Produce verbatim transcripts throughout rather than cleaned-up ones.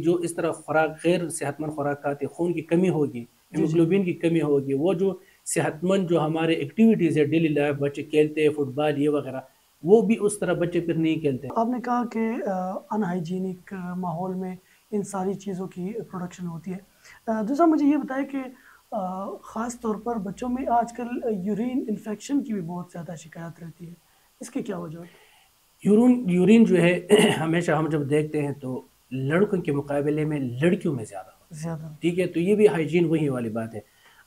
जो इस तरह खुराक गैर सेहतमंद खुराक खाते, खून की कमी होगी, हीमोग्लोबिन की कमी होगी, वो जो सेहतमंद जो हमारे एक्टिविटीज़ है डेली लाइफ, बच्चे खेलते हैं फुटबॉल ये वगैरह, वो भी उस तरह बच्चे फिर नहीं खेलते। आपने कहा कि अनहाइजीनिक माहौल में इन सारी चीज़ों की प्रोडक्शन होती है। दूसरा मुझे ये बताया कि ख़ास तौर पर बच्चों में आजकल यूरिन इन्फेक्शन की भी बहुत ज़्यादा शिकायत रहती है, इसकी क्या वजह है? यूरिन यूरिन जो है हमेशा हम जब देखते हैं तो लड़कों के मुकाबले में लड़कियों में ज़्यादा ज़्यादा ठीक है, तो ये भी हाइजीन वही वाली बात है।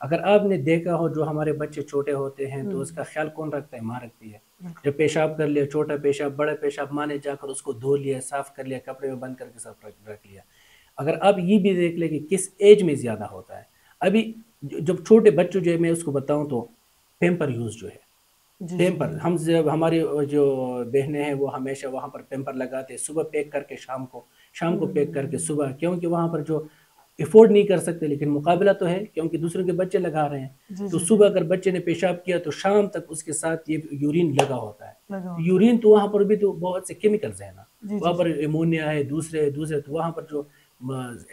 अगर आपने देखा हो जो हमारे बच्चे छोटे होते हैं तो उसका ख्याल कौन रखता है? माँ रखती है। जब पेशाब कर लिया, छोटा पेशाब बड़ा पेशाब, माँ ने जाकर उसको धो लिया, साफ़ कर लिया, कपड़े में बंद करके सब रख लिया। अगर आप ये भी देख लें कि किस एज में ज़्यादा होता है, अभी जब छोटे बच्चों जो है, मैं उसको बताऊँ तो पेम्पर यूज़ जो है, पेम्पर हम जब हमारी जो बहनें हैं वो हमेशा वहाँ पर पेम्पर लगाते हैं, सुबह पैक करके शाम को, शाम को पैक करके सुबह, क्योंकि वहाँ पर जो एफोर्ड नहीं कर सकते लेकिन मुकाबला तो है क्योंकि दूसरों के बच्चे लगा रहे हैं। तो सुबह अगर बच्चे ने पेशाब किया तो शाम तक उसके साथ ये यूरिन लगा होता है। यूरिन तो वहाँ पर भी तो बहुत से केमिकल्स हैं ना, वहाँ पर एमोनिया है, दूसरे दूसरे तो वहाँ पर जो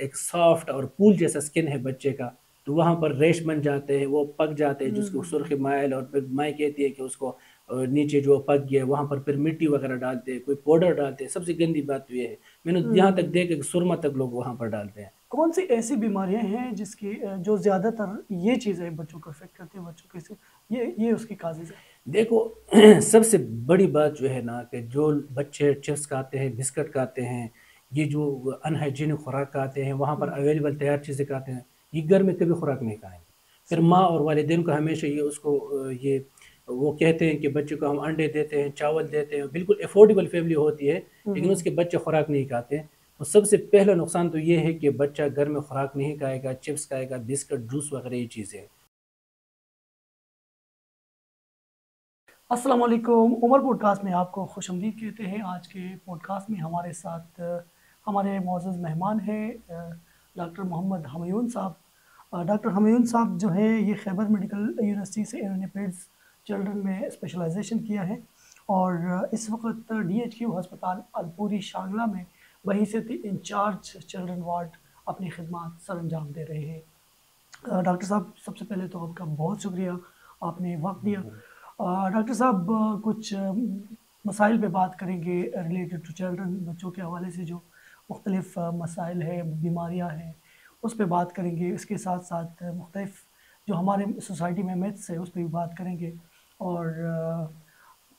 एक सॉफ्ट और पूल जैसा स्किन है बच्चे का, तो वहाँ पर रेश बन जाते हैं, वो पक जाते हैं जिसको सुर्ख मायल, और फिर माय कहती है कि उसको नीचे जो पक गया वहाँ पर फिर मिट्टी वगैरह डालते हैं, कोई पाउडर डालते हैं। सबसे गंदी बात तो ये है, मैंने यहाँ तक देखा कि सुरमा तक लोग वहाँ पर डालते हैं। कौन सी ऐसी बीमारियाँ हैं जिसकी जो ज़्यादातर ये चीज़ें बच्चों को अफेक्ट करती है, बच्चों के ये ये उसकी काजेज है? देखो सबसे बड़ी बात जो है ना कि जो बच्चे चिप्स खाते हैं, बिस्किट खाते हैं, ये जो अनहाइजीनिक खुराक खाते हैं, वहाँ पर अवेलेबल तैयार चीज़ें खाते हैं, ये घर में कभी खुराक नहीं खाएंगे। फिर माँ और वालिदैन को हमेशा ये उसको ये वो कहते हैं कि बच्चे को हम अंडे देते हैं, चावल देते हैं, बिल्कुल एफोर्डेबल फैमिली होती है लेकिन उसके बच्चे खुराक नहीं खाते हैं। तो सबसे पहला नुकसान तो ये है कि बच्चा घर में खुराक नहीं खाएगा, चिप्स खाएगा, बिस्किट, जूस वगैरह ये चीज़ें। अस्सलामुअलैकुम, उमर पॉडकास्ट में आपको खुशआमदीद कहते हैं। आज के पॉडकास्ट में हमारे साथ हमारे मौजूद मेहमान हैं डॉक्टर मोहम्मद हमयून साहब। डॉक्टर हमयून साहब जो है ये खैबर मेडिकल यूनिवर्सिटी से इन्होंने पेड्स चिल्ड्रन में स्पेशलाइजेशन किया है और इस वक्त डीएचक्यू हस्पताल अलपूरी शांगला में बहिस्सती इंचार्ज चिल्ड्रन वार्ड अपनी खिदमत सर अंजाम दे रहे हैं। डॉक्टर साहब सबसे पहले तो आपका बहुत शुक्रिया, आपने वक्त दिया। डॉक्टर साहब कुछ मसाइल पर बात करेंगे रिलेटेड टू चिल्ड्रन, बच्चों के हवाले से जो मुख्तलिफ मसाइल है, बीमारियाँ हैं, उस पर बात करेंगे। इसके साथ साथ मुख्तलिफ जो हमारे सोसाइटी में मिथ्स है उस पर भी बात करेंगे और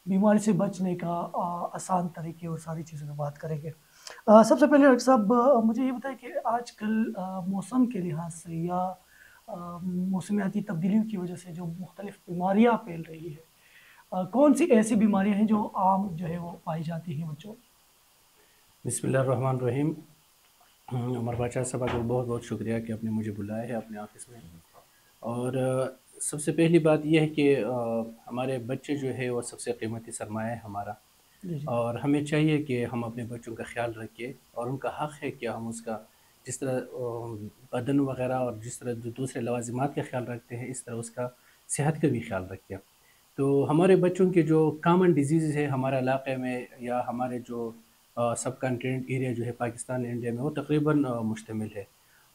बीमारी से बचने का आसान तरीके और सारी चीज़ों पर बात करेंगे। सबसे पहले डॉक्टर साहब मुझे ये बताएं कि आजकल मौसम के लिहाज से या मौसमियाती तब्दीलियों की वजह से जो मुख्तलिफ बीमारियाँ फैल रही है, कौन सी ऐसी बीमारियाँ हैं जो आम जो है वो पाई जाती हैं बच्चों? बिस्मिल्लाहिर्रहमानिर्रहीम। उमर बादशाह साहब आपको बहुत बहुत शुक्रिया कि आपने मुझे बुलाया है अपने ऑफिस में। और सबसे पहली बात यह है कि हमारे बच्चे जो है वो सबसे कीमती सरमाया है हमारा, और हमें चाहिए कि हम अपने बच्चों का ख्याल रखें और उनका हक़ है कि हम उसका जिस तरह बदन वगैरह और जिस तरह दूसरे लवाजमात का ख्याल रखते हैं इस तरह उसका सेहत का भी ख्याल रखें। तो हमारे बच्चों के जो कामन डिजीज़ है हमारे इलाके में या हमारे जो सब कॉन्टिनेंट एरिया जो है पाकिस्तान इंडिया में वो तकरीबन मुश्तमिल है,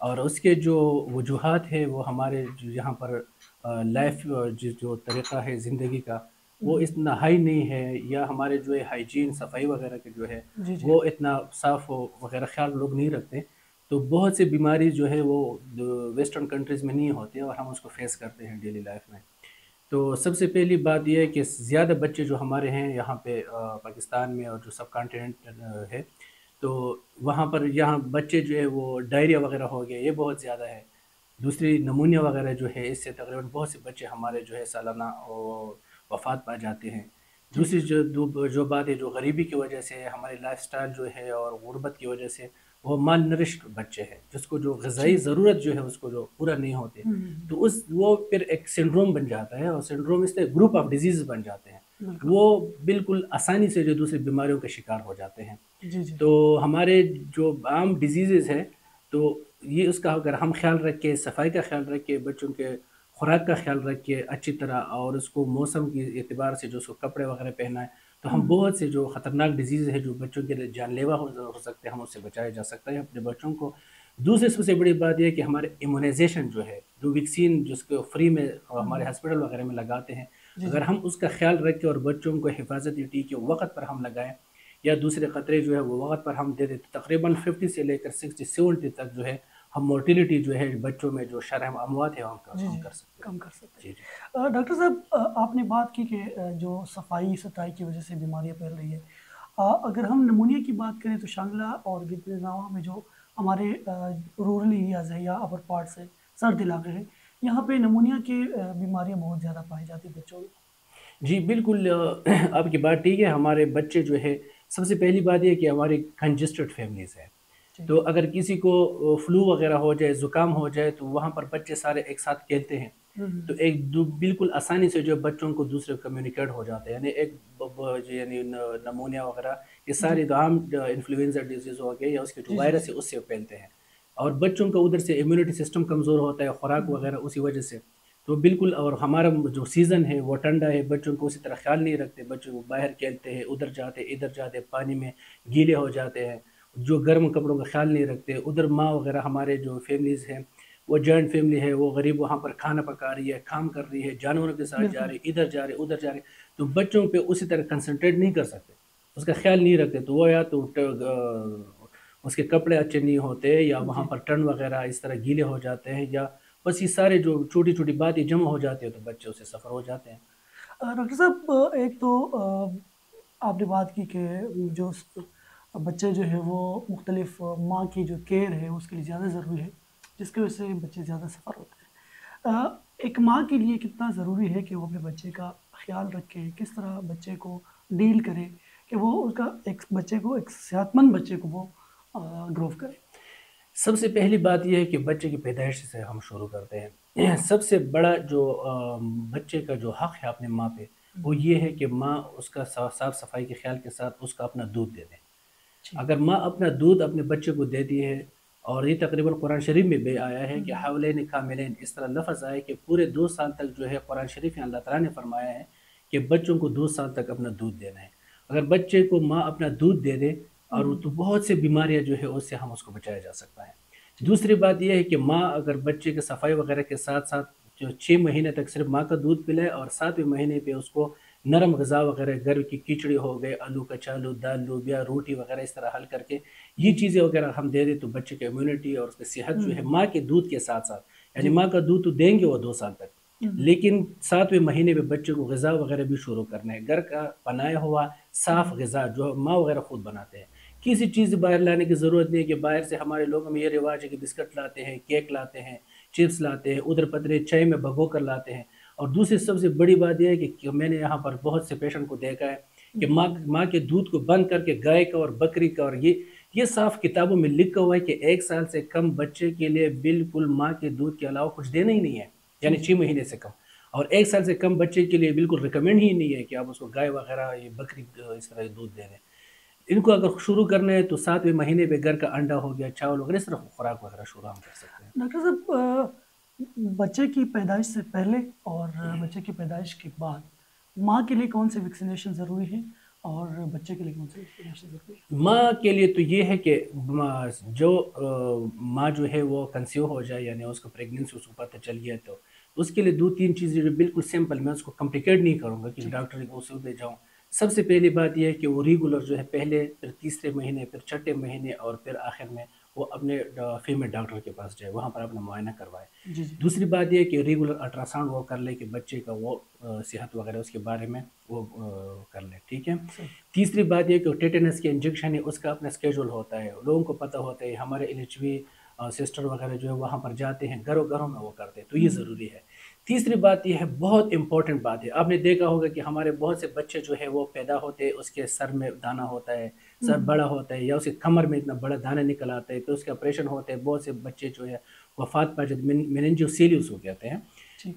और उसके जो वजूहात है वो हमारे यहाँ पर लाइफ जो तरीक़ा है ज़िंदगी का वो इतना हाई नहीं है, या हमारे जो है हाइजीन सफाई वगैरह के जो है जी जी। वो इतना साफ़ वगैरह ख्याल लोग नहीं रखते, तो बहुत सी बीमारी जो है वो वेस्टर्न कंट्रीज़ में नहीं होती और हम उसको फेस करते हैं डेली लाइफ में। तो सबसे पहली बात यह है कि ज़्यादा बच्चे जो हमारे हैं यहाँ पे पाकिस्तान में और जो सब कॉन्टिनेंट है तो वहाँ पर यहाँ बच्चे जो है वो डायरिया वगैरह हो गया ये बहुत ज़्यादा है। दूसरी नमूनिया वगैरह जो है इससे तकरीबन बहुत से बच्चे हमारे जो है सालाना वफात पा जाते हैं। दूसरी जो जो बात है जो गरीबी की वजह से हमारी लाइफ स्टाइल जो है और गुरबत की वजह से वो माल नरिश्ड बच्चे हैं जिसको जो ग़िज़ाई ज़रूरत जो है उसको जो पूरा नहीं होते, तो उस वो फिर एक सिंड्रोम बन जाता है और सिंड्रोम इससे ग्रुप ऑफ डिजीज़ बन जाते हैं, वो बिल्कुल आसानी से जो दूसरी बीमारियों का शिकार हो जाते हैं। जी जी। तो हमारे जो आम डिजीज़ हैं तो ये उसका अगर हम ख्याल रखें, सफाई का ख्याल रखें, बच्चों के खुराक का ख्याल रखें अच्छी तरह, और उसको मौसम के एतबार से जो उसको कपड़े वगैरह पहनाएं तो हम बहुत से जो ख़तरनाक डिजीज़ है जो बच्चों के लिए जानलेवा हो, हो सकते हैं, हम उससे बचाया जा सकता है अपने बच्चों को। दूसरी सबसे बड़ी बात यह कि हमारे इम्यूनाइजेशन जो है, जो वैक्सीन जिसको फ्री में हमारे हॉस्पिटल वगैरह में लगाते हैं, अगर हम उसका ख्याल रखें और बच्चों को हिफाजती टीके वक्त पर हम लगाएं या दूसरे ख़तरे जो है वो वक्त पर हम दे दें, तकरीबन पचास से लेकर सिक्सटी सेवेंटी तक जो है हम मोर्टिलिटी जो है बच्चों में जो शरह अमवात है हम कम कर सकते कम कर सकते हैं। डॉक्टर साहब, आपने बात की कि जो सफाई सताई की वजह से बीमारियाँ फैल रही है। अगर हम नमूनिया की बात करें तो शांगला और गिरनावा में जो हमारे रूरल एरियाज़ है या अपर पार्ट्स है, सर्द इलाके हैं, यहाँ पे नमूनिया की बीमारियाँ बहुत ज़्यादा पाई जाती है बच्चों में। जी बिल्कुल, आपकी बात ठीक है। हमारे बच्चे जो है, सबसे पहली बात यह कि हमारी कंजेस्टेड फैमिलीज़ है, तो अगर किसी को फ्लू वगैरह हो जाए, ज़ुकाम हो जाए, तो वहाँ पर बच्चे सारे एक साथ खेलते हैं, तो एक बिल्कुल आसानी से जो बच्चों को दूसरे कम्युनिकेट हो जाते हैं। यानी एक जो यानी नमूनिया वगैरह ये सारे आम इन्फ्लुएंजा डिजीज़ हो गए या उसके जो वायरस है उससे फैलते हैं, और बच्चों का उधर से इम्यूनिटी सिस्टम कमज़ोर होता है, खुराक वगैरह उसी वजह से। तो बिल्कुल, और हमारा जो सीज़न है वो ठंडा है, बच्चों को उसी तरह ख्याल नहीं रखते, बच्चों को बाहर खेलते हैं, उधर जाते इधर जाते, पानी में गीले हो जाते हैं, जो गर्म कपड़ों का ख्याल नहीं रखते। उधर माँ वगैरह हमारे जो फैमिलीज़ हैं वो जॉइंट फैमिली है, वो गरीब वहाँ पर खाना पका रही है, काम कर रही है, जानवरों के साथ जा रही, इधर जा रही, उधर जा रही, तो बच्चों पे उसी तरह कंसंट्रेट नहीं कर सकते, उसका ख्याल नहीं रखते। तो वो या तो उसके कपड़े अच्छे नहीं होते या वहाँ पर टर्न वगैरह इस तरह गीले हो जाते हैं, या बस ये सारे जो छोटी छोटी बातें जमा हो जाती है तो बच्चे उससे सफ़र हो जाते हैं। डॉक्टर साहब, एक तो आपने बात की कि जो बच्चे जो है वो मुख्तलिफ माँ की जो केयर है उसके लिए ज़्यादा ज़रूरी है, जिसकी वजह से बच्चे ज़्यादा सफ़र होते हैं। एक माँ के लिए कितना ज़रूरी है कि वो अपने बच्चे का ख्याल रखे, किस तरह बच्चे को डील करे कि वो उसका एक बच्चे को एक सेहतमंद बच्चे को वो ग्रोव करे। सबसे पहली बात यह है कि बच्चे की पैदाइश से हम शुरू करते हैं। सबसे बड़ा जो बच्चे का जो हक़ है अपने माँ पर वो ये है कि माँ उसका साफ़ सफाई के ख्याल के साथ उसका अपना दूध दे दें। अगर माँ अपना दूध अपने बच्चे को देती है, और ये तकरीबन कुरान शरीफ में भी आया है कि हवलैन कामिलैन, इस तरह लफ्ज़ आया कि पूरे दो साल तक जो है कुरान शरीफ में अल्लाह ताला ने फरमाया है कि बच्चों को दो साल तक अपना दूध देना है। अगर बच्चे को माँ अपना दूध दे दे और तो बहुत से बीमारियाँ जो है उससे हम उसको बचाया जा सकता है। दूसरी बात यह है कि माँ अगर बच्चे के सफाई वगैरह के साथ साथ जो छः महीने तक सिर्फ माँ का दूध पिलाए, और सातवें महीने पर उसको नरम गज़ा वगैरह, घर की किचड़ी हो गए, आलू कचालू, दाल, लोबिया, रोटी वगैरह इस तरह हल करके ये चीज़ें वगैरह हम दे दें तो बच्चे की इम्यूनिटी और उसकी सेहत जो है माँ के दूध के साथ साथ, यानी माँ का दूध तो देंगे वो दो साल तक, लेकिन सातवें महीने में बच्चे को गज़ा वगैरह भी शुरू करना है, घर का बनाया हुआ साफ़ गज़ा जो माँ वगैरह खुद बनाते हैं। किसी चीज़ बाहर लाने की ज़रूरत नहीं है कि बाहर से हमारे लोगों में ये रिवाज है कि बिस्किट लाते हैं, केक लाते हैं, चिप्स लाते हैं, उधर पतरे चाय में भगो कर लाते हैं। और दूसरी सबसे बड़ी बात यह है कि मैंने यहाँ पर बहुत से पेशेंट को देखा है कि माँ माँ के दूध को बंद करके गाय का और बकरी का, और ये ये साफ किताबों में लिखा हुआ है कि एक साल से कम बच्चे के लिए बिल्कुल माँ के दूध के अलावा कुछ देना ही नहीं है, यानी छः महीने से कम, और एक साल से कम बच्चे के लिए बिल्कुल रिकमेंड ही नहीं है कि आप उसको गाय वगैरह ये बकरी इस तरह दूध दे दें। इनको अगर शुरू करना है तो सातवें महीने पर घर का अंडा हो गया, चावल वगैरह, इस तरह खुराक वगैरह शुरू हम कर सकते हैं। डॉक्टर साहब, बच्चे की पैदाइश से पहले और बच्चे की पैदाइश के बाद माँ के लिए कौन से वैक्सीनेशन ज़रूरी है और बच्चे के लिए कौन से वैक्सीनेशन ज़रूरी है? माँ के लिए तो ये है कि जो माँ जो है वो कंसीव हो जाए, यानी उसको प्रेगनेंसी उसको पता चल गया, तो उसके लिए दो तीन चीज़ें जो बिल्कुल सिंपल, मैं उसको कॉम्प्लिकेट नहीं करूँगा कि डॉक्टर को उसे दे जाऊँ। सबसे पहली बात यह है कि वो रेगुलर जो है पहले, फिर तीसरे महीने, फिर छठे महीने, और फिर आखिर में वो अपने फीमेल डॉक्टर के पास जाए, वहाँ पर अपना मुआयना करवाए। दूसरी बात यह कि रेगुलर अल्ट्रासाउंड वो कर ले कि बच्चे का वो सेहत वगैरह उसके बारे में वो कर ले, ठीक है। तीसरी बात यह कि टेटेनस के इंजेक्शन है उसका अपना स्केड्यूल होता है, लोगों को पता होता है, हमारे एल एच वी सिस्टर वगैरह जो है वहाँ पर जाते हैं, घरों घरों में वो करते हैं, तो ये ज़रूरी है। तीसरी बात यह है, बहुत इंपॉर्टेंट बात है, आपने देखा होगा कि हमारे बहुत से बच्चे जो है वो पैदा होते हैं, उसके सर में दाना होता है, सर बड़ा होता है, या उसके कमर में इतना बड़ा दाना निकल आता है, फिर तो उसके ऑपरेशन होते हैं, बहुत से बच्चे जो है वफात पा जाते, मेनिनजोसेलियस हो जाते हैं,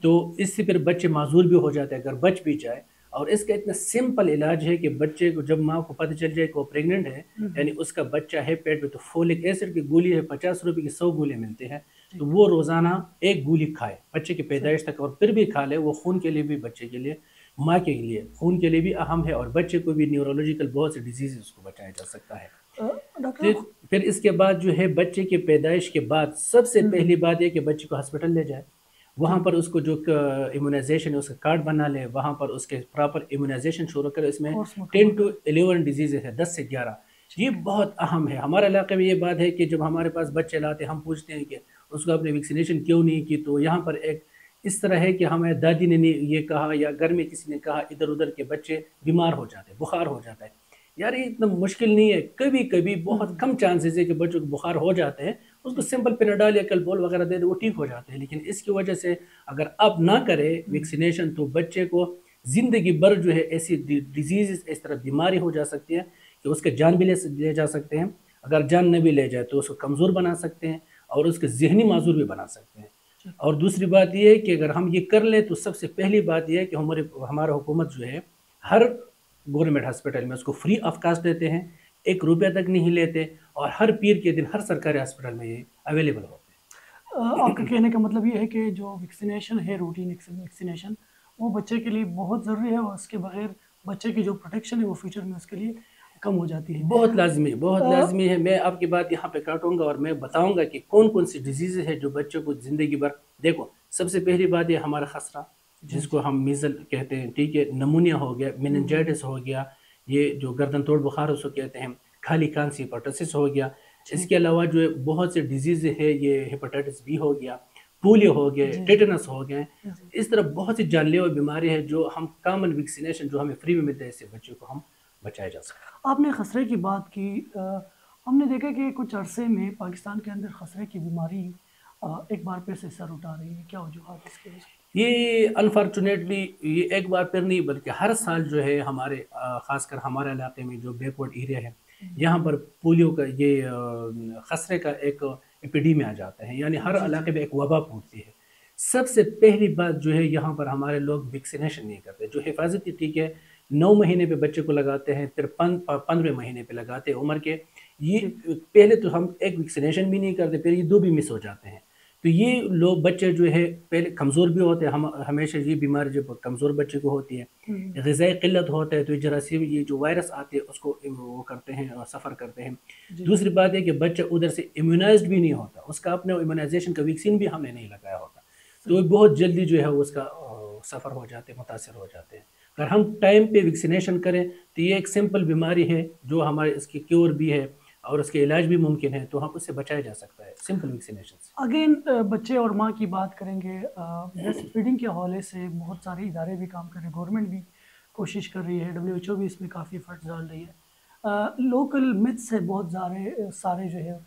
तो इससे फिर बच्चे माजूर भी हो जाते हैं अगर बच भी जाए। और इसका इतना सिंपल इलाज है कि बच्चे को जब माँ को पता चल जाए कि वो प्रेग्नेंट है, यानी उसका बच्चा है पेट में, तो फोलिक एसिड की गोली है, पचास रुपये की सौ गोली मिलती है, तो वो रोज़ाना एक गोली खाए बच्चे की पैदाइश तक, और फिर भी खा ले, वो खून के लिए भी बच्चे के लिए माँ के लिए खून के लिए भी अहम है और बच्चे को भी न्यूरोलॉजिकल बहुत से डिजीज़ को बचाया जा सकता है। फिर फिर इसके बाद जो है बच्चे के पैदाइश के बाद सबसे पहली बात यह कि बच्चे को हॉस्पिटल ले जाए, वहाँ पर उसको जो इम्यूनाइजेशन है उसका कार्ड बना ले, वहाँ पर उसके प्रॉपर इम्यूनाइजेशन शुरू करें। इसमें टेन टू एलेवन डिजीज़ है, दस से ग्यारह, ये बहुत अहम है। हमारे इलाके में ये बात है कि जब हमारे पास बच्चे लाते हैं हम पूछते हैं कि उसको आपने वैक्सीनेशन क्यों नहीं की, तो यहाँ पर एक इस तरह है कि हमें दादी ने ये कहा या घर में किसी ने कहा, इधर उधर के बच्चे बीमार हो जाते हैं, बुखार हो जाता है। यार ये इतना मुश्किल नहीं है, कभी कभी बहुत कम चांसेस है कि बच्चों को बुखार हो जाते हैं, उसको सिंपल पेनाडॉल या कैल्पोल वगैरह दे दे वो ठीक हो जाते हैं। लेकिन इसकी वजह से अगर आप ना करें वैक्सीनेशन तो बच्चे को ज़िंदगी भर जो है ऐसी डिजीज़ इस तरह बीमारी हो जा सकती है कि उसके जान भी ले, ले जा सकते हैं। अगर जान न भी ले जाए तो उसको कमज़ोर बना सकते हैं और उसके जहनी माजूर भी बना सकते हैं। और दूसरी बात यह है कि अगर हम ये कर लें तो सबसे पहली बात यह है कि हमारे हमारा हुकूमत जो है हर गवर्नमेंट हॉस्पिटल में उसको फ्री ऑफ कास्ट देते हैं, एक रुपया तक नहीं लेते, और हर पीर के दिन हर सरकारी हॉस्पिटल में ये अवेलेबल होते हैं। आपका कहने का मतलब ये है कि जो वैक्सीनेशन है, रूटीन वैक्सीनेशन, वो बच्चे के लिए बहुत ज़रूरी है और उसके बगैर बच्चे की जो प्रोटेक्शन है वो फ्यूचर में उसके लिए कम हो जाती है। बहुत लाजमी बहुत लाजमी है। मैं आपकी बात यहाँ पे काटूंगा और मैं बताऊंगा कि कौन कौन सी डिजीज़ है जो बच्चों को ज़िंदगी भर, देखो सबसे पहली बात है हमारा खसरा जिसको हम मीज़ल कहते हैं, ठीक है, नमूनिया हो गया, मेनिनजाइटिस हो गया, ये जो गर्दन तोड़ बुखार उसको कहते हैं, खाली कांसी हेपेटाइटिस हो गया। इसके अलावा जो बहुत से डिजीज़ है, ये हेपेटाइटिस बी हो गया, पोलियो हो गए, टेटनस हो गए, इस तरह बहुत सी जानलेवा बीमारी है जो हम कॉमन वैक्सीनेशन जो हमें फ्री में मिलता है इससे बच्चों को हम बचाया जा सकता। आपने खसरे की बात की, आ, हमने देखा कि कुछ अरसे में पाकिस्तान के अंदर खसरे की बीमारी आ, एक बार फिर से सर उठा रही है, क्या वजूहत इसके लिए? ये अनफॉर्चुनेटली ये एक बार फिर नहीं बल्कि हर साल जो है हमारे ख़ासकर हमारे इलाके में जो बैकवर्ड एरिया है यहाँ पर पोलियो का ये खसरे का एक एपिडेमिया आ जाता है, यानी हर इलाके में एक वबा फूटती है। सबसे पहली बात जो है यहाँ पर हमारे लोग वैक्सीनेशन नहीं करते, जो हिफाजती टीके नौ महीने पे बच्चे को लगाते हैं, फिर पंद्रह महीने पे लगाते हैं उम्र के, ये पहले तो हम एक वैक्सीनेशन भी नहीं करते, फिर ये दो भी मिस हो जाते हैं। तो ये लोग बच्चे जो है पहले कमज़ोर भी होते हैं, हम हमेशा ये बीमारी जब कमज़ोर बच्चे को होती है, ग़िज़ाई क़िल्लत होता है तो ये जरासीम ये जो वायरस आते हैं उसको वो करते हैं और सफ़र करते हैं। दूसरी बात है कि बच्चा उधर से इम्यूनाइज्ड भी नहीं होता, उसका अपने इम्यूनाइजेशन का वैक्सीन भी हमने नहीं लगाया होता, तो बहुत जल्दी जो है उसका सफ़र हो जाते हैं, मुतासर हो जाते हैं। अगर हम टाइम पे वैक्सीनेशन करें तो ये एक सिंपल बीमारी है जो हमारे इसकी क्योर भी है और उसके इलाज भी मुमकिन है, तो हम उससे बचाया जा सकता है सिंपल वैक्सीनेशन से। अगेन बच्चे और माँ की बात करेंगे, ब्रेस्ट फीडिंग के हवाले से बहुत सारे इदारे भी काम कर रहे हैं, गवर्नमेंट भी कोशिश कर रही है, डब्ल्यू एच ओ भी इसमें काफ़ी एफर्ट्स डाल रही है। लोकल मिथ्स है बहुत सारे सारे जो है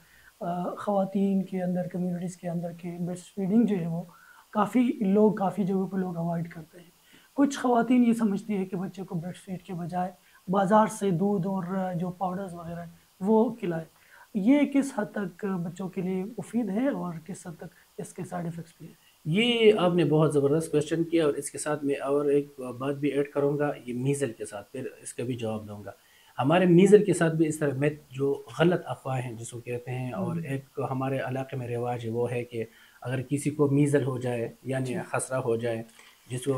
ख़वातीन के अंदर, कम्यूनिटीज़ के अंदर के ब्रेस्ट फीडिंग जो है वो काफ़ी लोग काफ़ी जगहों पर लोग अवॉइड करते हैं। कुछ ख़वातीन ये समझती है कि बच्चे को ब्रेस्ट फीड के बजाय बाज़ार से दूध और जो पाउडर्स वगैरह वो खिलाए, ये किस हद तक बच्चों के लिए मुफीद है और किस हद तक इसके साइड इफ़ेक्ट्स भी हैं? ये आपने बहुत ज़बरदस्त क्वेश्चन किया और इसके साथ मैं और एक बात भी ऐड करूँगा, ये मीज़ल के साथ फिर इसका भी जवाब दूँगा। हमारे मीज़ल के साथ भी इस तरह में जो गलत अफवाह हैं जिसको कहते हैं, और एक हमारे इलाके में रिवाज है वो है कि अगर किसी को मीज़ल हो जाए यानी खसरा हो जाए जिसको,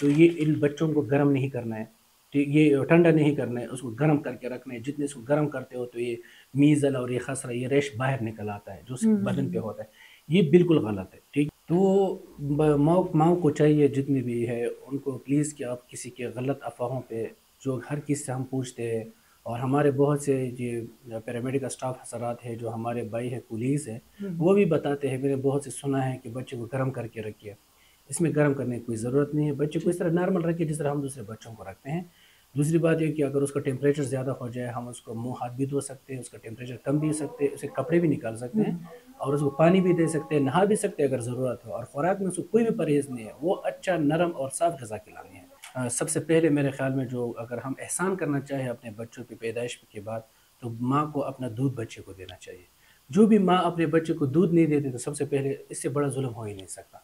तो ये इन बच्चों को गर्म नहीं करना है, तो ये ठंडा नहीं करना है, उसको गर्म करके रखना है। जितने इसको गर्म करते हो तो ये मीज़ल और ये खसरा ये रेश बाहर निकल आता है जो उसके बदन पे होता है, ये बिल्कुल गलत है। ठीक, तो माओ माओ को चाहिए जितनी भी है उनको प्लीज़ कि आप किसी के गलत अफवाहों पे, जो हर किसी से हम पूछते हैं, और हमारे बहुत से ये पैरामेडिकल स्टाफ हसरात है, जो हमारे भाई है पुलिस है, वो भी बताते हैं, मैंने बहुत से सुना है कि बच्चे को गर्म करके रखिए, इसमें गर्म करने की कोई ज़रूरत नहीं है, बच्चे को इस तरह नॉर्मल रखिए जिस तरह हम दूसरे बच्चों को रखते हैं। दूसरी बात यह कि अगर उसका टेम्परेचर ज़्यादा हो जाए हम उसको मुंह हाथ भी धो सकते हैं, उसका टेम्परेचर कम भी सकते हैं, उसे कपड़े भी निकाल सकते हैं और उसको पानी भी दे सकते हैं, नहा भी सकते हैं अगर ज़रूरत हो, और ख़ुराक में उसको कोई भी परहेज़ नहीं है, वो अच्छा नरम और साफ़ गज़ा खिलानी है। आ, सबसे पहले मेरे ख्याल में जो अगर हम एहसान करना चाहें अपने बच्चों की पैदाइश के बाद तो माँ को अपना दूध बच्चे को देना चाहिए। जो भी माँ अपने बच्चे को दूध नहीं देती तो सबसे पहले इससे बड़ा जुल्म हो ही नहीं सकता।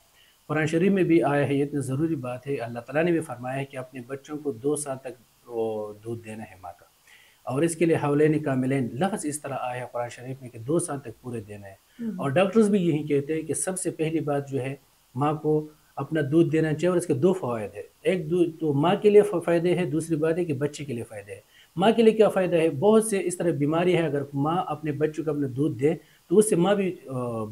कुरान शरीफ में भी आया है, ये इतनी ज़रूरी बात है, अल्लाह ताला ने भी फरमाया है कि अपने बच्चों को दो साल तक वो दूध देना है माँ का, और इसके लिए हौलैन कामिलैन लफ्ज़ इस तरह आया है कुरान शरीफ में कि दो साल तक पूरे देना है। और डॉक्टर्स भी यही कहते हैं कि सबसे पहली बात जो है माँ को अपना दूध देना चाहिए, और इसके दो फ़वाद है। एक तो माँ के लिए फ़ायदे है, दूसरी बात है कि बच्चे के लिए फ़ायदे है। माँ के लिए क्या फ़ायदा है, बहुत से इस तरह बीमारी है, अगर माँ अपने बच्चों को अपना दूध दे तो उससे माँ भी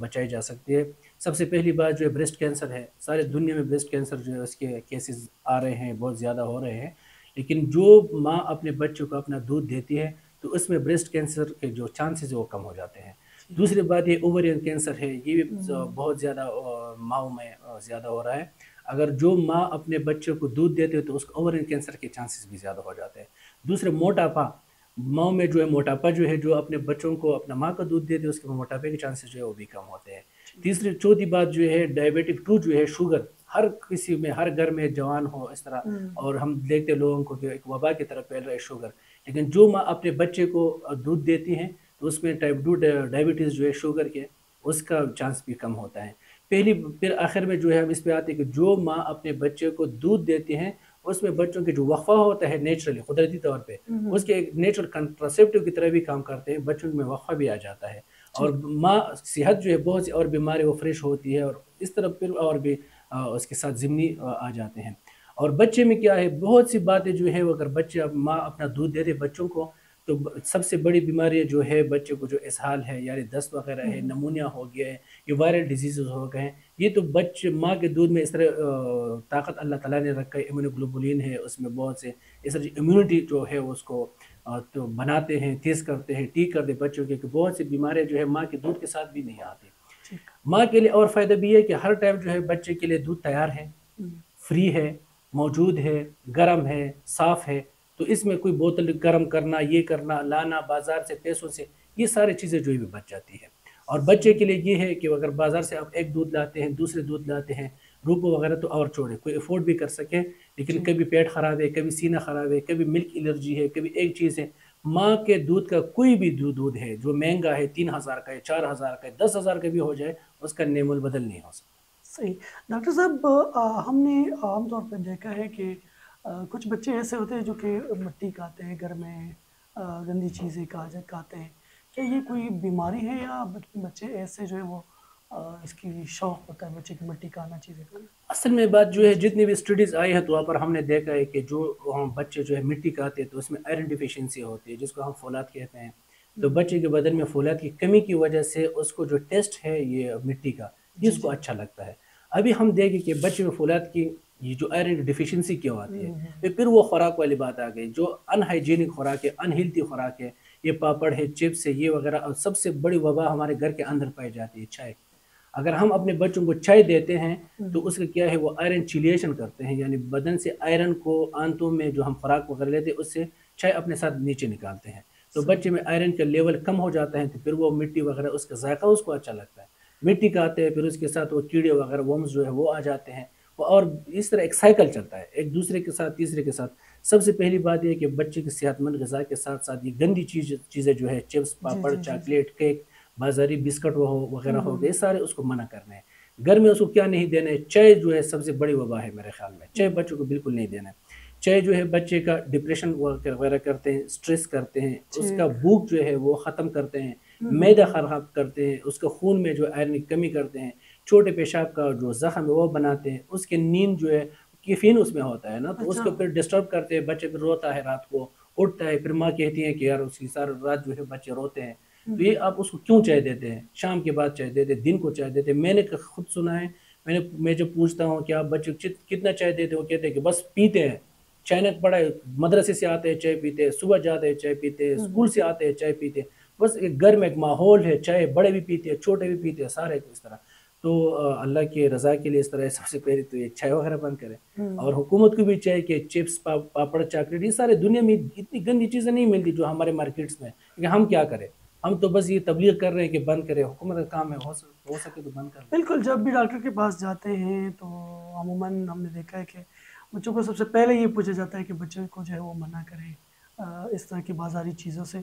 बचाई जा सकती है। सबसे पहली बात जो है ब्रेस्ट कैंसर है, सारे दुनिया में ब्रेस्ट कैंसर जो है उसके केसेस आ रहे हैं, बहुत ज़्यादा हो रहे हैं, लेकिन जो माँ अपने बच्चों को अपना दूध देती है तो उसमें ब्रेस्ट कैंसर के जो चांसेस वो कम हो जाते हैं। दूसरी बात ये ओवरियन कैंसर है, ये भी बहुत ज़्यादा माओ में ज़्यादा हो रहा है। अगर जो माँ अपने बच्चों को दूध देते हो तो उसको ओवरियन कैंसर के चांसेस भी ज़्यादा हो जाते हैं। दूसरे मोटापा, माओ में जो है मोटापा जो है, जो अपने बच्चों को अपना माँ का दूध देते हैं उसके मोटापे के चांसेस जो है वो भी कम होते हैं। तीसरी चौथी बात जो है डायबिटिक टू जो है, शुगर हर किसी में, हर घर में, जवान हो इस तरह, और हम देखते लोगों को कि एक वबा की तरह फैल रहा है शुगर, लेकिन जो माँ अपने बच्चे को दूध देती हैं तो उसमें टाइप टू डायबिटीज़ जो है शुगर के उसका चांस भी कम होता है। पहली फिर आखिर में जो है हम इस पर आते हैं कि जो माँ अपने बच्चे को दूध देती हैं उसमें बच्चों के जो वफ़ा होता है नेचुरली, कुदरती तौर पे, उसके एक नेचुरल कंट्रासेप्टिव की तरह भी काम करते हैं, बच्चों में वफ़ा भी आ जाता है और माँ सेहत जो है बहुत सी और बीमारी वो फ्रेश होती है और इस तरह फिर और भी आ, उसके साथ ज़िमनी आ जाते हैं। और बच्चे में क्या है, बहुत सी बातें जो है वो अगर बच्चे अब माँ अपना दूध दे दे बच्चों को तो सबसे बड़ी बीमारी जो है बच्चे को जो इसहाल है, यानी दस्त वगैरह है, नमूनिया हो गया है, ये वायरल डिजीज़ हो गए हैं, ये तो बच्चे माँ के दूध में इस तरह ताकत अल्लाह ताला ने रखा है, इम्यूनोग्लोबुलिन है, उसमें बहुत से इस तरह इम्यूनिटी जो है उसको तो बनाते हैं, तेज़ करते हैं, ठीक करते बच्चों के, बहुत सी बीमारियाँ जो है माँ के दूध के साथ भी नहीं आती। माँ के लिए और फ़ायदा भी है कि हर टाइम जो है बच्चे के लिए दूध तैयार है, फ्री है, मौजूद है, गर्म है, साफ़ है, तो इसमें कोई बोतल गर्म करना, ये करना, लाना बाज़ार से पैसों से, ये सारी चीज़ें जो है भी बच जाती है। और बच्चे के लिए ये है कि अगर बाज़ार से आप एक दूध लाते हैं, दूसरे दूध लाते हैं, रूपो वगैरह तो और छोड़े, कोई अफोर्ड भी कर सके, लेकिन कभी पेट ख़राब है, कभी सीना ख़राब है, कभी मिल्क एलर्जी है, कभी एक चीज़ है। माँ के दूध का कोई भी दूध दूध है जो महंगा है, तीन हज़ार का है, चार हज़ार का है, दस हज़ार का भी हो जाए, उसका नेमल बदल नहीं हो सकता। सही डॉक्टर साहब, हमने आमतौर पर देखा है कि Uh, कुछ बच्चे ऐसे होते हैं जो कि मिट्टी खाते हैं, घर में uh, गंदी चीज़ें काजक खाते हैं, क्या ये कोई बीमारी है या बच्चे ऐसे जो है वो uh, इसकी शौक़ होता है बच्चे की मिट्टी खाना, चीज़ें खाना? असल में बात जो है जितनी भी स्टडीज़ आई है तो वहाँ पर हमने देखा है कि जो बच्चे जो है मिट्टी खाते हैं तो उसमें आयरन डिफिशेंसी होती है, जिसको हम फोलात कहते हैं। तो बच्चे के बदन में फोलात की कमी की वजह से उसको जो टेस्ट है ये मिट्टी का, जिसको अच्छा लगता है। अभी हम देखें कि बच्चे में फोलात की ये जो आयरन डिफिशेंसी क्यों आती है, फिर वो खुराक वाली बात आ गई, जो अनहाइजीनिक खुराक है, अनहेल्दी खुराक है, ये पापड़ है, चिप्स है, ये वगैरह। और सबसे बड़ी वबा हमारे घर के अंदर पाई जाती है चाय। अगर हम अपने बच्चों को चाय देते हैं तो उसका क्या है, वो आयरन चिलिएशन करते हैं, यानी बदन से आयरन को आंतों में जो हम खुराक वगैरह लेते हैं उससे चाय अपने साथ नीचे निकालते हैं, तो बच्चे में आयरन का लेवल कम हो जाता है, तो फिर वो मिट्टी वगैरह उसका जायका उसको अच्छा लगता है, मिट्टी खाते हैं, फिर उसके साथ वो कीड़े वगैरह वर्म्स जो है वो आ जाते हैं, और इस तरह एक साइकिल चलता है, एक दूसरे के साथ, तीसरे के साथ। सबसे पहली बात यह कि बच्चे की सेहतमंद गज़ा के साथ साथ ये गंदी चीज चीज़ें जो है, चिप्स, पापड़, चॉकलेट, केक, बाजारी बिस्किट वो हो वगैरह हो गए, सारे उसको मना करना है। घर में उसको क्या नहीं देना है, चाय जो है सबसे बड़ी वबा है मेरे ख्याल में, चाय बच्चों को बिल्कुल नहीं देना है। चाय जो है बच्चे का डिप्रेशन वगैरह करते हैं, स्ट्रेस करते हैं, उसका भूख जो है वो ख़त्म करते हैं, मैदा ख़राब करते हैं, उसके खून में जो आयरन की कमी करते हैं, छोटे पेशाब का जो जख्म है वो बनाते हैं, उसके नींद जो है कैफीन उसमें होता है ना, तो उसको फिर डिस्टर्ब करते हैं, बच्चे फिर रोता है, रात को उठता है, फिर माँ कहती है कि यार उसकी सारी रात जो है बच्चे रोते हैं, तो ये आप उसको क्यों चाय देते हैं, शाम के बाद चाय देते, दिन को चाय देते। मैंने खुद सुना है, मैंने मैं जब पूछता हूँ कि आप बच्चों को कितना चाय देते हो, कहते हैं कि बस पीते हैं, चाइना पड़ा है, मदरसे से आते हैं चाय पीते हैं, सुबह जाते हैं चाय पीते हैं, स्कूल से आते हैं चाय पीते हैं, बस एक घर में एक माहौल है, चाय बड़े भी पीते हैं, छोटे भी पीते हैं, सारे इस तरह। तो अल्लाह की रज़ा के लिए इस तरह सबसे पहले तो ये चाय वगैरह बंद करें, और हुकूमत को भी चाहिए कि चिप्स, पापड़, चॉकलेट, ये सारे दुनिया में इतनी गंदी चीज़ें नहीं मिलती जो हमारे मार्केट्स में, लेकिन हम क्या करें, हम तो बस ये तबलीग कर रहे हैं कि बंद करें, हुकूमत का काम है, हो सके हो सके तो बंद करें। बिल्कुल, जब भी डॉक्टर के पास जाते हैं तो अमूमन हमने देखा है कि बच्चों को सबसे पहले ये पूछा जाता है कि बच्चों को जो है वो मना करें इस तरह की बाजारी चीज़ों से।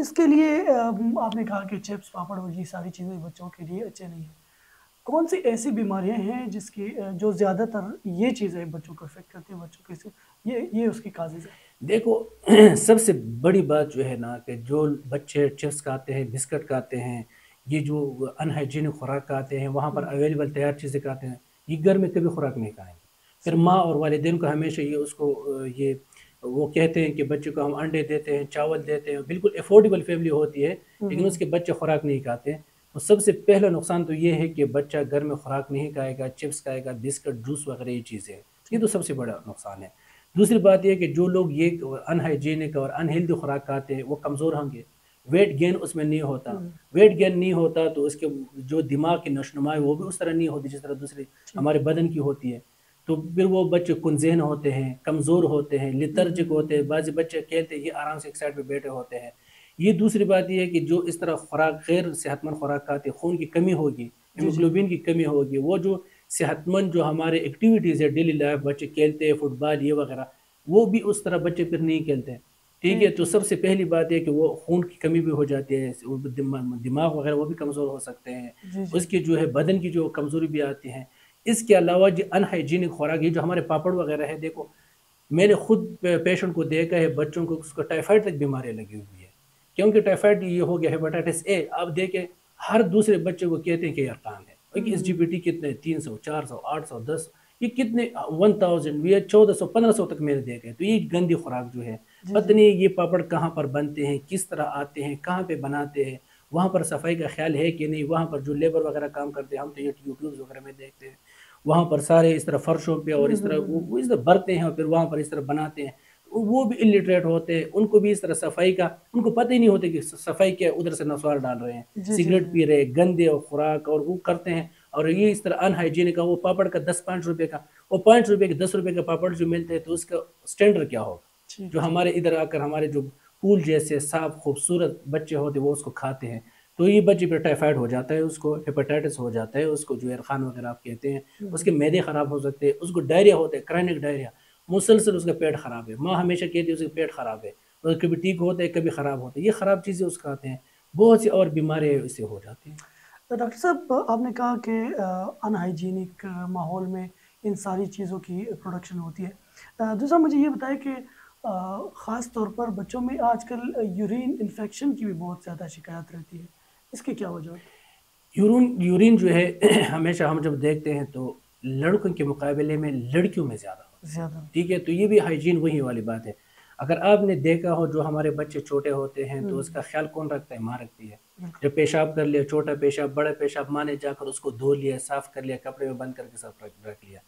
इसके लिए आपने कहा कि चिप्स, पापड़ और ये सारी चीज़ें बच्चों के लिए अच्छे नहीं हैं। कौन सी ऐसी बीमारियां हैं जिसकी जो ज़्यादातर ये चीज़ें बच्चों को अफेक्ट करती हैं, बच्चों के ये ये उसकी काजेज है? देखो, सबसे बड़ी बात जो है ना कि जो बच्चे चिप्स खाते हैं, बिस्किट खाते हैं, ये जो अनहाइजीनिक खुराक खाते हैं, वहाँ पर अवेलेबल तैयार चीज़ें खाते हैं, ये घर में कभी खुराक नहीं खाएंगे। फिर माँ और वालिदैन को हमेशा ये उसको ये वो कहते हैं कि बच्चे को हम अंडे देते हैं, चावल देते हैं, बिल्कुल एफोर्डेबल फैमिली होती है, लेकिन उसके बच्चे खुराक नहीं खाते हैं। और सबसे पहला नुकसान तो ये है कि बच्चा घर में खुराक नहीं खाएगा, चिप्स खाएगा, बिस्किट, जूस वगैरह ये चीज़ें, ये तो सबसे बड़ा नुकसान है। दूसरी बात यह कि जो लोग ये अनहाइजीनिक और अनहेल्दी खुराक खाते हैं वो कमज़ोर होंगे, वेट गेन उसमें नहीं होता। वेट गेन नहीं होता तो उसके जो दिमाग की नशोनुमाई वो भी उस तरह नहीं होती जिस तरह दूसरे हमारे बदन की होती है। तो फिर वो बच्चे कुंजहन होते हैं, कमज़ोर होते हैं, लितर्जिक होते हैं, बाज़ बच्चे कहते हैं ये आराम से एक साइड पे बैठे होते हैं। ये दूसरी बात ये है कि जो इस तरह खुराक गैर सेहतमंद खुराक खाते हैं, खून की कमी होगी, हीमोग्लोबिन की कमी होगी। वो जो सेहतमंद जो हमारे एक्टिविटीज़ है डेली लाइफ, बच्चे खेलते हैं फुटबॉल ये वगैरह, वो भी उस तरह बच्चे फिर नहीं खेलते, ठीक है। तो सबसे पहली बात है कि वो खून की कमी भी हो जाती है, दिमाग वगैरह वो भी कमज़ोर हो सकते हैं, उसकी जो है बदन की जो कमज़ोरी भी आती है। इसके अलावा जो अनहाइजीनिक खुराक, ये जो हमारे पापड़ वगैरह है, देखो मैंने खुद पेशेंट को देखा है, बच्चों को उसको टाइफाइड तक बीमारी लगी हुई है, क्योंकि टाइफाइड ये हो गया हेपेटाइटिस ए। आप देखें हर दूसरे बच्चे को कहते हैं कि यरकान है, क्योंकि इस जीपीटी कितने तीन सौ चार सौ आठ सौ दस ये कितने वन थाउजेंड ये चौदह सौ पंद्रह सौ तक मैंने देखे। तो ये गंदी खुराक जो है, पता नहीं ये पापड़ कहाँ पर बनते हैं, किस तरह आते हैं, कहाँ पर बनाते हैं, वहाँ पर सफाई का ख्याल है कि नहीं, वहाँ पर जो लेबर वगैरह काम करते हैं, हम तो ये यूट्यूब वगैरह में देखते हैं वहाँ पर सारे इस तरह फर्शों पे और इस तरह वो इस तरह भरते हैं और फिर वहाँ पर इस तरह बनाते हैं। वो भी इलिटरेट होते हैं, उनको भी इस तरह सफाई का उनको पता ही नहीं होता कि सफाई क्या, उधर से नसवार डाल रहे हैं, सिगरेट पी रहे हैं, गंदे और खुराक और वो करते हैं। और ये इस तरह अनहाइजीनिक का वो पापड़ का दस पाँच रुपये का वो पाँच रुपये के दस रुपये का पापड़ जो मिलते हैं, तो उसका स्टैंडर्ड क्या होगा? जो हमारे इधर आकर हमारे जो फूल जैसे साफ खूबसूरत बच्चे होते वो उसको खाते हैं, तो ये बच्चे पर टाइफाइड हो जाता है, उसको हेपेटाइटिस हो जाता है, उसको जो जुएरखान वगैरह आप कहते हैं, उसके मैदे ख़राब हो सकते हैं, उसको डायरिया होता है, क्रॉनिक डायरिया, मुसलसल उसका पेट ख़राब है। माँ हमेशा कहती है उसका पेट ख़राब है, और कभी ठीक होता है कभी ख़राब होता है, ये ख़राब चीज़ें उसको खाते हैं, बहुत सी और बीमारियाँ इससे हो जाती हैं। तो डॉक्टर साहब आपने कहा कि अनहाइजीनिक माहौल में इन सारी चीज़ों की प्रोडक्शन होती है। दूसरा मुझे ये बताया कि ख़ास तौर पर बच्चों में आजकल यूरिन इन्फेक्शन की भी बहुत ज़्यादा शिकायत रहती है, इसकी क्या वजह है? यूरिन यूरिन जो है हमेशा हम जब देखते हैं तो लड़कों के मुकाबले में लड़कियों में ज़्यादा ज़्यादा ठीक है। तो ये भी हाइजीन वही वाली बात है। अगर आपने देखा हो जो हमारे बच्चे छोटे होते हैं तो उसका ख्याल कौन रखता है? माँ रखती है। जब पेशाब कर लिया, छोटा पेशाब बड़ा पेशाब, माँ ने जाकर उसको धो लिया, साफ़ कर लिया, कपड़े में बंद करके सब रख लिया।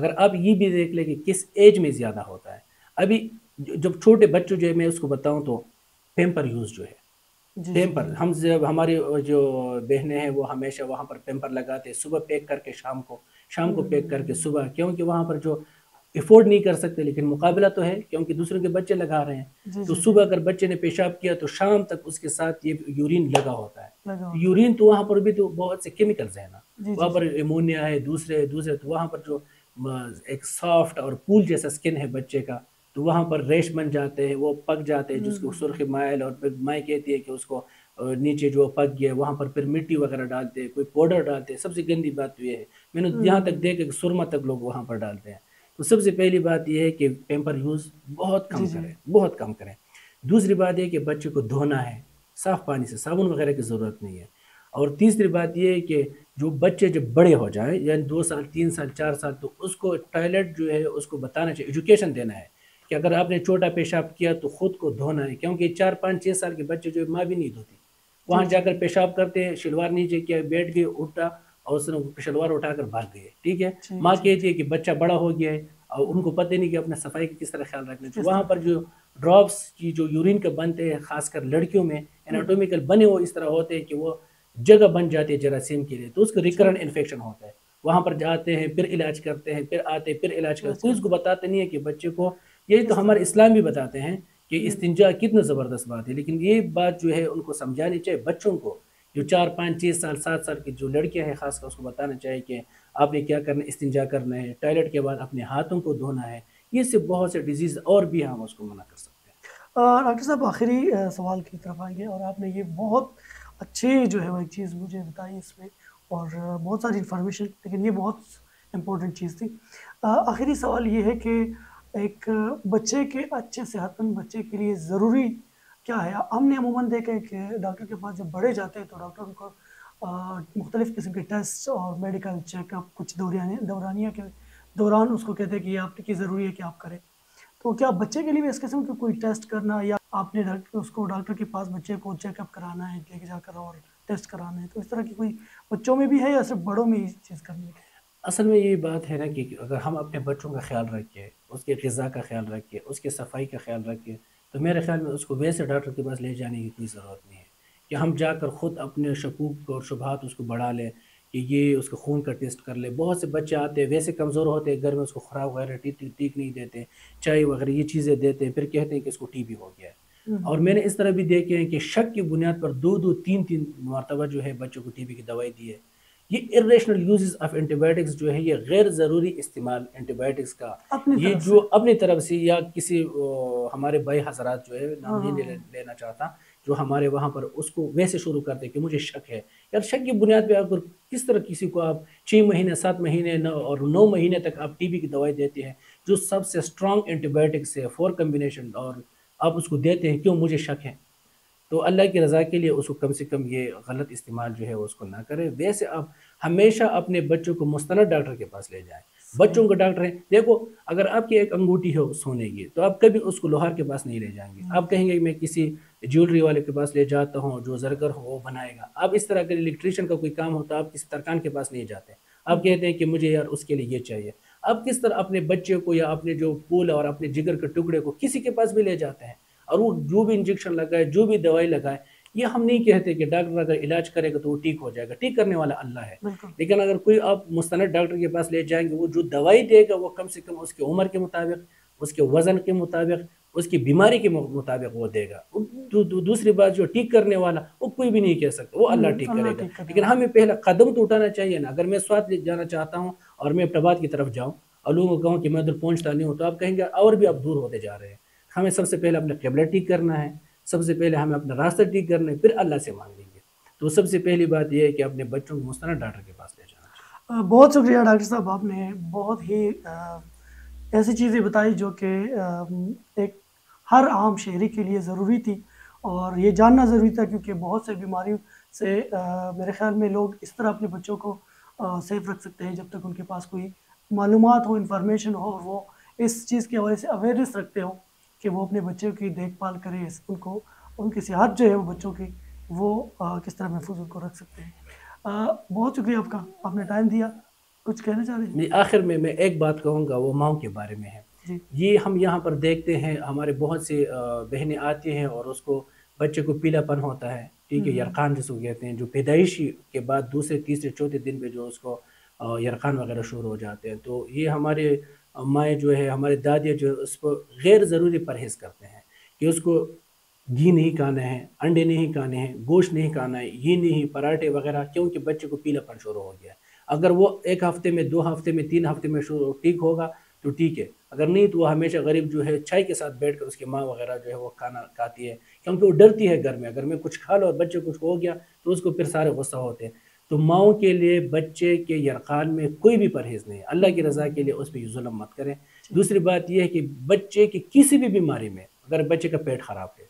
अगर आप ये भी देख लें कि किस एज में ज़्यादा होता है, अभी जब छोटे बच्चों जो है मैं उसको बताऊँ तो पेम्पर यूज़ जो है पेम्पर, हम जब हमारी जो बहनें हैं वो हमेशा वहाँ पर पेम्पर लगाते हैं, सुबह पैक करके शाम को, शाम को पैक करके सुबह, क्योंकि वहाँ पर जो एफोर्ड नहीं कर सकते, लेकिन मुकाबला तो है क्योंकि दूसरों के बच्चे लगा रहे हैं। तो सुबह अगर बच्चे ने पेशाब किया तो शाम तक उसके साथ ये यूरिन लगा होता है। यूरिन तो वहाँ पर भी तो बहुत से केमिकल्स हैं ना, वहाँ पर एमोनिया है, दूसरे दूसरे तो वहाँ पर जो एक सॉफ्ट और पूल जैसा स्किन है बच्चे का, तो वहाँ पर रेश बन जाते हैं, वो पक जाते हैं, जिसको सुर्खी मायल, और फिर माए कहती है कि उसको नीचे जो पक गया वहाँ पर फिर मिट्टी वगैरह डालते हैं, कोई पाउडर डालते हैं। सबसे गंदी बात तो ये है, मैंने यहाँ तक देखा कि सुरमा तक लोग वहाँ पर डालते हैं। तो सबसे पहली बात यह है कि पेम्पर यूज़ बहुत कम करें, बहुत कम करें। दूसरी बात यह कि बच्चे को धोना है साफ़ पानी से, साबुन वगैरह की ज़रूरत नहीं है। और तीसरी बात यह है कि जो बच्चे जब बड़े हो जाएँ, यानी दो साल तीन साल चार साल, तो उसको टॉयलेट जो है उसको बताना चाहिए, एजुकेशन देना है कि अगर आपने छोटा पेशाब किया तो ख़ुद को धोना है, क्योंकि चार पाँच छः साल के बच्चे जो माँ भी नहीं धोती, वहाँ जाकर पेशाब करते हैं, शलवार नीचे किया, बैठ गए, उठा और उसने शलवार उठाकर भाग गए, ठीक है। माँ कहती है कि बच्चा बड़ा हो गया है और उनको पता नहीं कि अपने सफाई का किस तरह ख्याल रखना चाहिए। वहाँ पर जो ड्रॉप्स की जो यूरिन का बनते हैं, खासकर लड़कियों में एनाटोमिकल बने वो इस तरह होते हैं कि वो जगह बन जाती है जरासीम के लिए, तो उसका रिकरेंट इन्फेक्शन होता है। वहाँ पर जाते हैं, फिर इलाज करते हैं, फिर आते हैं, फिर इलाज करते हैं, कोई उसको बताते नहीं है कि बच्चे को, यही तो हमारे इस्लाम भी बताते हैं कि इस्तिंजा कितना ज़बरदस्त बात है, लेकिन ये बात जो है उनको समझानी चाहिए बच्चों को। जो चार पाँच छः साल सात साल की जो लड़कियां हैं खासकर, उसको बताना चाहिए कि आपने क्या करना, इस्तिंजा करना है, टॉयलेट के बाद अपने हाथों को धोना है। ये से बहुत से डिजीज़ और भी हम उसको मना कर सकते हैं। डॉक्टर साहब आखिरी सवाल की तरफ आएंगे, और आपने ये बहुत अच्छी जो है वो एक चीज़ मुझे बताई इसमें, और बहुत सारी इन्फॉर्मेशन, लेकिन ये बहुत इम्पोर्टेंट चीज़ थी। आखिरी सवाल ये है कि एक बच्चे के अच्छे सेहतमंद बच्चे के लिए ज़रूरी क्या है? हमने अमूमन देखा है कि डॉक्टर के पास जब बड़े जाते हैं तो डॉक्टर उनको मुख्तलिफ़ किस्म के टेस्ट और मेडिकल चेकअप, कुछ दौरानिया के दौरान उसको कहते हैं कि आपकी की ज़रूरी है कि आप करें। तो क्या बच्चे के लिए भी इस किस्म के कोई टेस्ट करना या आपने डॉक्टर उसको डॉक्टर के पास बच्चे को चेकअप कराना है, लेके जाकर और टेस्ट कराना है, तो इस तरह की कोई बच्चों में भी है या सिर्फ बड़ों में इस चीज़ करने के? असल में ये बात है ना कि अगर हम अपने बच्चों का ख्याल रखें, उसके ग़िज़ा का ख्याल रखें, उसके सफाई का ख्याल रखें, तो मेरे ख्याल में उसको वैसे डॉक्टर के पास ले जाने की इतनी ज़रूरत नहीं है कि हम जाकर ख़ुद अपने शकूक और शुबहात उसको बढ़ा लें कि ये उसको खून का टेस्ट कर ले। बहुत से बच्चे आते हैं वैसे कमज़ोर होते हैं, घर में उसको खुराक वगैरह ठीक नहीं देते, चाय वगैरह ये चीज़ें देते हैं, फिर कहते हैं कि इसको टीबी हो गया है। और मैंने इस तरह भी देखे हैं कि शक की बुनियाद पर दो दो तीन तीन मरतबा जो है बच्चों को टीबी की दवाई दी है। ये इरेशनल यूजेस ऑफ एंटीबायोटिक्स जो है ये गैर ज़रूरी इस्तेमाल एंटीबायोटिक्स का ये जो अपनी तरफ से या किसी ओ, हमारे भाई हजरात जो है नाम नहीं ले, लेना चाहता जो हमारे वहाँ पर उसको वैसे शुरू करते कि मुझे शक है। यार शक की बुनियाद पे अगर किस तरह किसी को आप छः महीने सात महीने नौ और नौ महीने तक आप टीबी की दवाई देते हैं जो सबसे स्ट्रॉन्ग एंटीबायोटिक्स है फोर कम्बिनेशन और आप उसको देते हैं, क्यों? मुझे शक है। तो अल्लाह की रज़ा के लिए उसको कम से कम ये गलत इस्तेमाल जो है उसको ना करें। वैसे आप हमेशा अपने बच्चों को मुस्तनद डॉक्टर के पास ले जाएं। बच्चों के डॉक्टर हैं, देखो अगर आपकी एक अंगूठी हो सोने की तो आप कभी उसको लोहार के पास नहीं ले जाएंगे। आप कहेंगे मैं किसी ज्वेलरी वाले के पास ले जाता हूँ जो जरगर हो वो बनाएगा। आप इस तरह अगर इलेक्ट्रीशियन का कोई काम होता आप किसी तरकान के पास नहीं जाते, आप कहते हैं कि मुझे यार उसके लिए ये चाहिए। आप किस तरह अपने बच्चे को या अपने जो फूल और अपने जिगर के टुकड़े को किसी के पास भी ले जाते हैं और वो जो भी इंजेक्शन लगाए जो भी दवाई लगाए, ये हम नहीं कहते कि डॉक्टर अगर इलाज करेगा तो वो ठीक हो जाएगा, ठीक करने वाला अल्लाह है। लेकिन अगर कोई आप मुस्तनद डॉक्टर के पास ले जाएंगे वो जो दवाई देगा वो कम से कम उसकी उम्र के मुताबिक उसके वज़न के मुताबिक उसकी बीमारी के मुताबिक वो देगा। दू, दू, दूसरी बात जो ठीक करने वाला वो कोई भी नहीं कह सकता, वो अल्लाह ठीक करेगा। लेकिन हमें पहला कदम तो उठाना चाहिए ना। अगर मैं स्वाद ले जाना चाहता हूँ और मैं इब्तबाद की तरफ जाऊँ और लोगों को कहूँ कि मैं उधर पहुँचता नहीं हूँ तो आप कहेंगे और भी आप दूर होते जा रहे हैं। हमें सबसे पहले अपना क़िबला ठीक करना है, सबसे पहले हमें अपना रास्ता ठीक करना है, फिर अल्लाह से मांग लेंगे। तो सबसे पहली बात यह है कि अपने बच्चों को मुस्तनद डॉक्टर के पास ले जाना चाहिए। बहुत शुक्रिया डॉक्टर साहब, आपने बहुत ही आ, ऐसी चीज़ें बताई जो कि एक हर आम शहरी के लिए ज़रूरी थी और ये जानना ज़रूरी था क्योंकि बहुत से बीमारियों से आ, मेरे ख्याल में लोग इस तरह अपने बच्चों को सेफ़ रख सकते हैं जब तक उनके पास कोई मालूमात हो, इंफॉर्मेशन हो और वो इस चीज़ के हवाले से अवेयरनेस रखते हो कि वो अपने बच्चों की देखभाल करें, उनको उनकी सेहत जो है वो बच्चों की वो आ, किस तरह महफूज उनको रख सकते हैं। आ, बहुत शुक्रिया आपका, आपने टाइम दिया। कुछ कहना चाह रहे हैं? आखिर में मैं एक बात कहूँगा वो माओ के बारे में है जी। ये हम यहाँ पर देखते हैं हमारे बहुत से बहनें आती हैं और उसको बच्चे को पीलापन होता है, ठीक है, यरकान जिसको कहते हैं, जो पैदाइशी के बाद दूसरे तीसरे चौथे दिन पर जो उसको यरकान वगैरह शुरू हो जाते हैं। तो ये हमारे माएँ जो है हमारे दादियाँ जो है उस पर गैर ज़रूरी परहेज़ करते हैं कि उसको घी नहीं खाना है, अंडे नहीं खाने हैं, गोश्त नहीं खाना है, ये नहीं पराठे वगैरह, क्योंकि बच्चे को पीलापन शुरू हो गया। अगर वो एक हफ्ते में दो हफ्ते में तीन हफ्ते में शुरू ठीक होगा तो ठीक है, अगर नहीं तो वो हमेशा गरीब जो है चाय के साथ बैठ कर उसकी माँ वगैरह जो है वो खाना खाती है क्योंकि वो डरती है घर में अगर मैं कुछ खा लूँ और बच्चे कुछ हो गया तो उसको फिर सारे गुस्सा होते हैं। तो माओ के लिए बच्चे के यरकान में कोई भी परहेज़ नहीं है। अल्लाह की रज़ा के लिए उस पर जुल्म मत करें। दूसरी बात यह है कि बच्चे की किसी भी बीमारी में अगर बच्चे का पेट ख़राब है,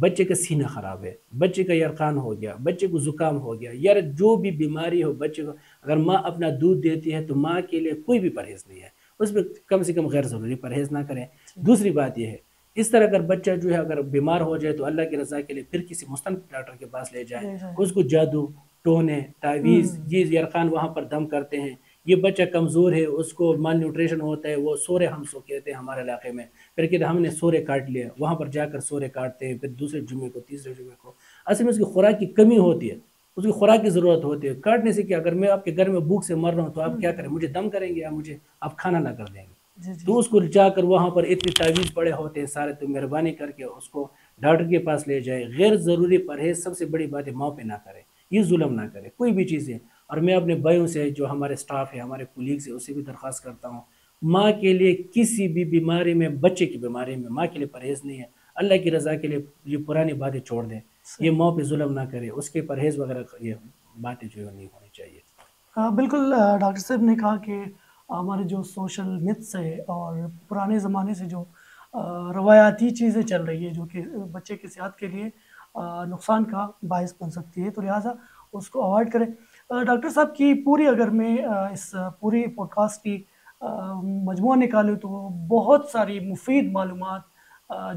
बच्चे का सीना ख़राब है, बच्चे का यरकान हो गया, बच्चे को ज़ुकाम हो गया, यार जो भी बीमारी हो बच्चे को, अगर माँ अपना दूध देती है तो माँ के लिए कोई भी परहेज़ नहीं है, उस पर कम से कम गैर ज़रूरी परहेज़ ना करें। दूसरी बात यह है इस तरह अगर बच्चा जो है अगर बीमार हो जाए तो अल्लाह की रज़ा के लिए फिर किसी मुस्तनद डॉक्टर के पास ले जाए। उसको जादू टोने तावीज़ ये यरकान वहाँ पर दम करते हैं, ये बच्चा कमज़ोर है उसको माल न्यूट्रिशन होता है, वो सोरे हम सो कहते हैं हमारे इलाके में, फिर कहते हमने सोरे काट लिए, वहाँ पर जाकर सोरे काटते हैं, फिर दूसरे जुमे को तीसरे जुमे को। असल में उसकी खुराक की कमी होती है, उसकी खुराक की ज़रूरत होती है। काटने से क्या, अगर मैं आपके घर में भूख से मर रहा हूँ तो आप क्या करें, मुझे दम करेंगे या मुझे आप खाना ना कर देंगे? तो उसको जाकर वहाँ पर इतनी तावीज़ पड़े होते हैं सारे, तो मेहरबानी करके उसको डॉक्टर के पास ले जाए। गैर ज़रूरी परहेज़, सबसे बड़ी बात है माँ पे ना करें, ये जुल्म ना करे कोई भी चीज़ें। और मैं अपने भाइयों से जो हमारे स्टाफ है हमारे कुलीग्स है उससे भी दरख्वास्त करता हूँ माँ के लिए किसी भी बीमारी में, बच्चे की बीमारी में माँ के लिए परहेज़ नहीं है। अल्लाह की रज़ा के लिए ये पुरानी बातें छोड़ दें, ये माँ पे जुल्म ना करे, उसके परहेज़ वगैरह ये बातें जो नहीं होनी चाहिए। आ, बिल्कुल डॉक्टर साहब ने कहा कि हमारे जो सोशल मिथ्स है और पुराने ज़माने से जो रवायाती चीज़ें चल रही है जो कि बच्चे की सेहत के लिए नुकसान का बायस बन सकती है, तो लिहाजा उसको अवॉइड करें। डॉक्टर साहब की पूरी अगर मैं इस पूरी पॉडकास्ट की मजमू निकाले तो बहुत सारी मुफीद मालूमात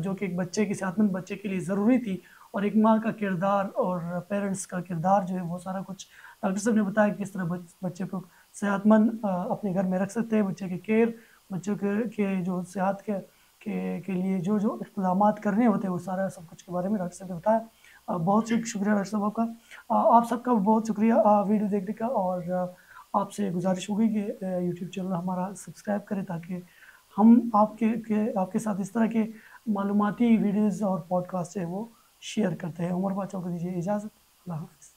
जो कि एक बच्चे के सेहतमंद बच्चे के लिए ज़रूरी थी, और एक माँ का किरदार और पेरेंट्स का किरदार जो है वो सारा कुछ डॉक्टर साहब ने बताया कि किस तरह बच्चे को सेहतमंद अपने घर में रख सकते हैं, बच्चे के केयर, बच्चों के, के जो सेहत के, के के लिए जो जो इक़दाम करने होते हैं वो सारा सब कुछ के बारे में डॉक्टर साहब ने बताया। बहुत शुक्रिया डॉक्टर साहब आपका, आप सबका बहुत शुक्रिया वीडियो देखने का, और आपसे गुजारिश होगी कि यूट्यूब चैनल हमारा सब्सक्राइब करें ताकि हम आपके के, आपके साथ इस तरह के मालूमाती वीडियोज़ और पॉडकास्ट है वो शेयर करते हैं। उमर बात को दीजिए इजाज़त, अल्लाह हाफ़िज़।